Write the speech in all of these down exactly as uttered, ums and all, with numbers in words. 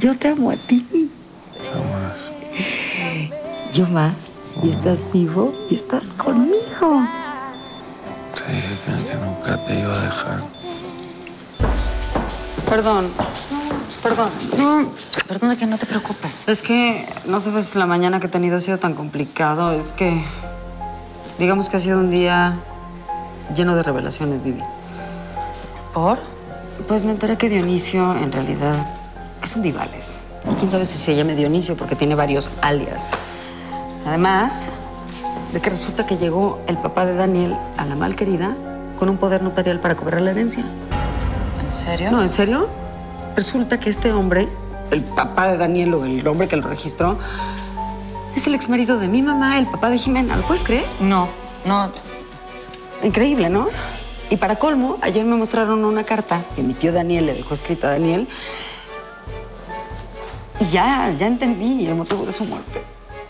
Yo te amo a ti. Jamás. Yo más. Oh. Y estás vivo y estás conmigo. Te dije que nunca te iba a dejar. Perdón. Perdón. No. Perdona que no te preocupes. Es que no sabes la mañana que he tenido ha sido tan complicado. Es que... digamos que ha sido un día lleno de revelaciones, Vivi. ¿Por? Pues me enteré que Dionisio, en realidad, es un divales. Y quién sabe si se llame Dionisio, porque tiene varios alias. Además, de que resulta que llegó el papá de Daniel a la malquerida con un poder notarial para cobrar la herencia. ¿En serio? No, ¿en serio? Resulta que este hombre, el papá de Daniel o el hombre que lo registró, es el exmarido de mi mamá, el papá de Jimena. ¿Lo puedes creer? No, no. Increíble, ¿no? Y para colmo, ayer me mostraron una carta que mi tío Daniel le dejó escrita a Daniel. Y ya, ya entendí el motivo de su muerte.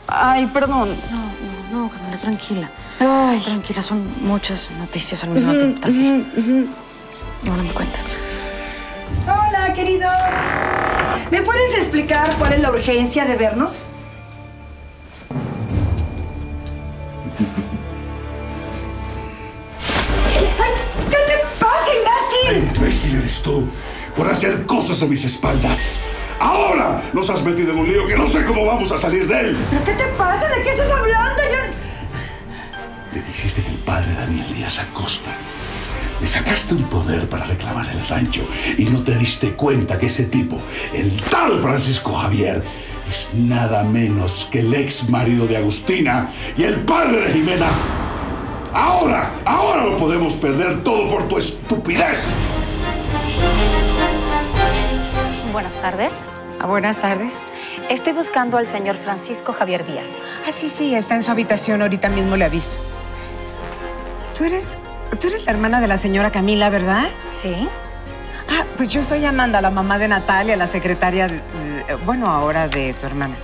Ay, perdón. No, no, no, Camila, tranquila. Ay. Tranquila, son muchas noticias al mismo tiempo. Tranquila. No, no me cuentas. Hola, querido. ¿Me puedes explicar cuál es la urgencia de vernos? Imbécil eres tú por hacer cosas a mis espaldas. Ahora nos has metido en un lío que no sé cómo vamos a salir de él. ¿Pero qué te pasa? ¿De qué estás hablando? Yo... Me hiciste que el padre Daniel Díaz Acosta. Le sacaste un poder para reclamar el rancho y no te diste cuenta que ese tipo, el tal Francisco Javier, es nada menos que el ex marido de Agustina y el padre de Jimena. Ahora, ahora lo podemos perder todo por tu estupidez. Buenas tardes. Ah, buenas tardes. Estoy buscando al señor Francisco Javier Díaz. Ah, sí, sí, está en su habitación. Ahorita mismo le aviso. Tú eres, tú eres la hermana de la señora Camila, ¿verdad? Sí. Ah, pues yo soy Amanda, la mamá de Natalia, la secretaria, de, bueno, ahora de tu hermana.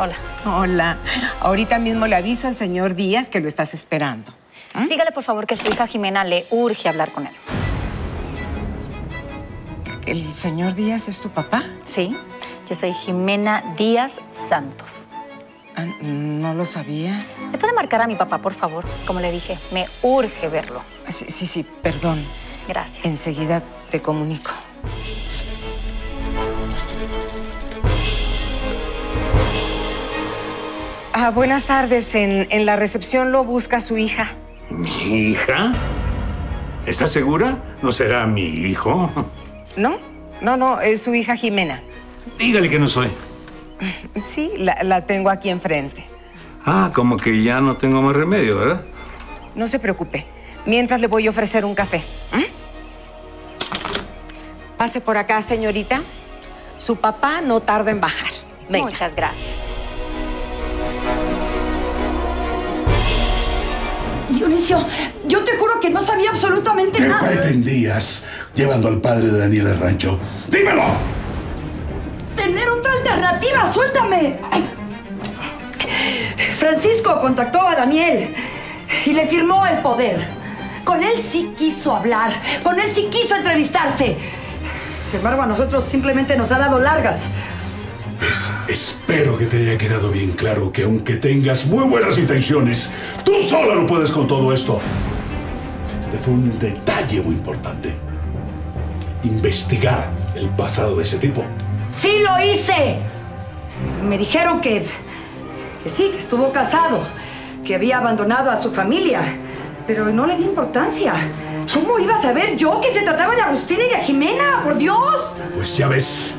Hola. Hola. Ahorita mismo le aviso al señor Díaz que lo estás esperando. ¿Eh? Dígale, por favor, que su hija Jimena le urge hablar con él. ¿El señor Díaz es tu papá? Sí. Yo soy Jimena Díaz Santos. Ah, no lo sabía. ¿Le puede marcar a mi papá, por favor? Como le dije, me urge verlo. Sí, sí, sí, perdón. Gracias. Enseguida te comunico. Ah, buenas tardes. En, en la recepción lo busca su hija. ¿Mi hija? ¿Estás segura? ¿No será mi hijo? No, no, no, es su hija Jimena. Dígale que no soy. Sí, la, la tengo aquí enfrente. Ah, como que ya no tengo más remedio, ¿verdad? No se preocupe. Mientras le voy a ofrecer un café. ¿Eh? Pase por acá, señorita. Su papá no tarda en bajar. Venga. Muchas gracias. Dionisio, yo te juro que no sabía absolutamente nada. ¿Qué pretendías llevando al padre de Daniel al rancho? ¡Dímelo! ¡Tener otra alternativa! ¡Suéltame! Francisco contactó a Daniel y le firmó el poder. Con él sí quiso hablar. Con él sí quiso entrevistarse. Sin embargo, a nosotros simplemente nos ha dado largas. Pues espero que te haya quedado bien claro que aunque tengas muy buenas intenciones, tú sola no puedes con todo esto. Se te fue un detalle muy importante. Investigar el pasado de ese tipo. ¡Sí lo hice! Me dijeron que, que sí, que estuvo casado, que había abandonado a su familia, pero no le di importancia. ¿Cómo iba a saber yo que se trataba de Agustina y a Jimena? ¡Por Dios! Pues ya ves...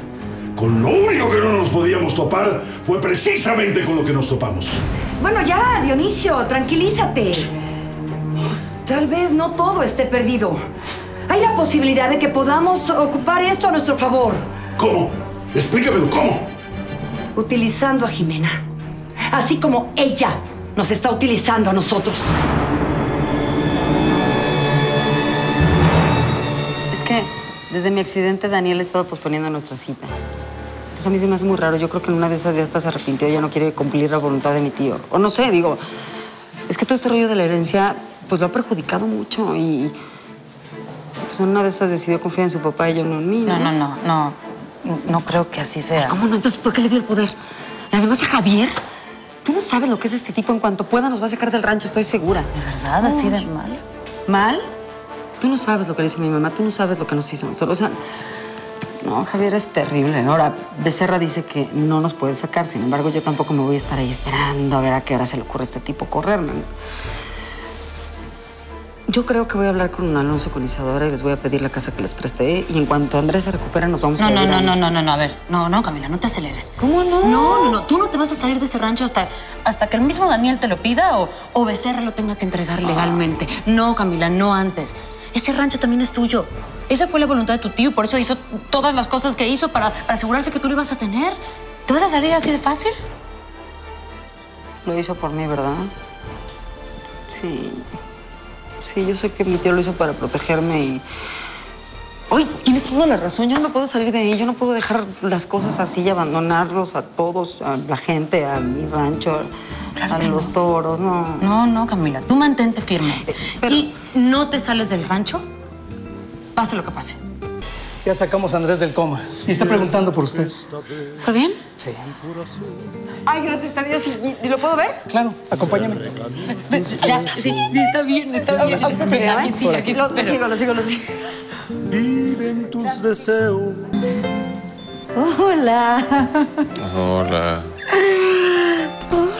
Con lo único que no nos podíamos topar fue precisamente con lo que nos topamos. Bueno, ya, Dionisio, tranquilízate. Tal vez no todo esté perdido. Hay la posibilidad de que podamos ocupar esto a nuestro favor. ¿Cómo? Explícamelo, ¿cómo? Utilizando a Jimena. Así como ella nos está utilizando a nosotros. Es que desde mi accidente, Daniel ha estado posponiendo nuestra cita. Entonces a mí se me hace muy raro. Yo creo que en una de esas ya hasta se arrepintió. Ya no quiere cumplir la voluntad de mi tío. O no sé, digo... Es que todo este rollo de la herencia, pues lo ha perjudicado mucho y... Pues en una de esas decidió confiar en su papá y yo no en mí. No, no, no, no. No creo que así sea. Ay, ¿cómo no? Entonces, ¿por qué le dio el poder? ¿Y además a Javier? Tú no sabes lo que es este tipo. En cuanto pueda nos va a sacar del rancho, estoy segura. ¿De verdad? ¿Así de mal? ¿Mal? Tú no sabes lo que le hizo mi mamá. Tú no sabes lo que nos hizo nosotros. O sea... No, Javier es terrible. Ahora, Becerra dice que no nos puede sacar. Sin embargo, yo tampoco me voy a estar ahí esperando a ver a qué hora se le ocurre a este tipo correrme. Yo creo que voy a hablar con Alonso, con Isadora, y les voy a pedir la casa que les presté. Y en cuanto Andrés se recupera, nos vamos no, a ir. No, no, no, no, no, no, a ver. No, no, Camila, no te aceleres. ¿Cómo no? No, no, no. Tú no te vas a salir de ese rancho hasta, hasta que el mismo Daniel te lo pida o, o Becerra lo tenga que entregar legalmente. Ah. No, Camila, no antes. Ese rancho también es tuyo. Esa fue la voluntad de tu tío, por eso hizo todas las cosas que hizo para, para asegurarse que tú lo ibas a tener. ¿Te vas a salir así de fácil? Lo hizo por mí, ¿verdad? Sí. Sí, yo sé que mi tío lo hizo para protegerme y... Oye, tienes toda la razón. Yo no puedo salir de ahí. Yo no puedo dejar las cosas así y abandonarlos a todos, a la gente, a mi rancho... Claro a los no. toros, no. No, no, Camila, tú mantente firme. Eh, pero... Y no te sales del rancho, pase lo que pase. Ya sacamos a Andrés del coma y está preguntando por usted. ¿Está bien? Sí. Ay, gracias a Dios. ¿Y, y lo puedo ver? Claro, acompáñame. Ya, sí, está bien, está bien. Sí, aquí, lo, lo sigo, lo sigo, lo sigo. Viven tus deseos. Hola. Hola.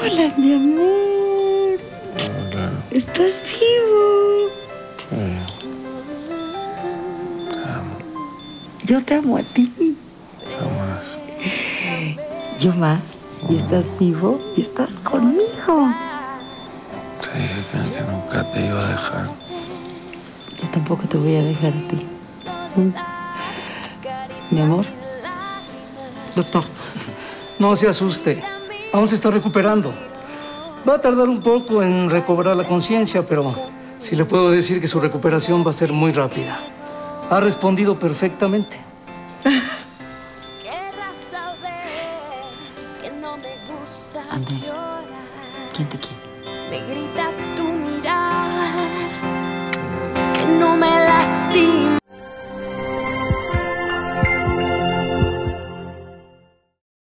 Hola, mi amor. Hola. ¿Estás vivo? Sí. Te amo. Yo te amo a ti. Yo más. Yo más. Oh. Y estás vivo y estás conmigo. Te dije que nunca te iba a dejar. Yo tampoco te voy a dejar a ti. ¿Mm? Mi amor. Doctor, no se asuste. Aún se está recuperando. Va a tardar un poco en recobrar la conciencia, pero sí le puedo decir que su recuperación va a ser muy rápida. Ha respondido perfectamente. Andrés, ¿quién te quiere? Me grita tu mirar, que no me lastima.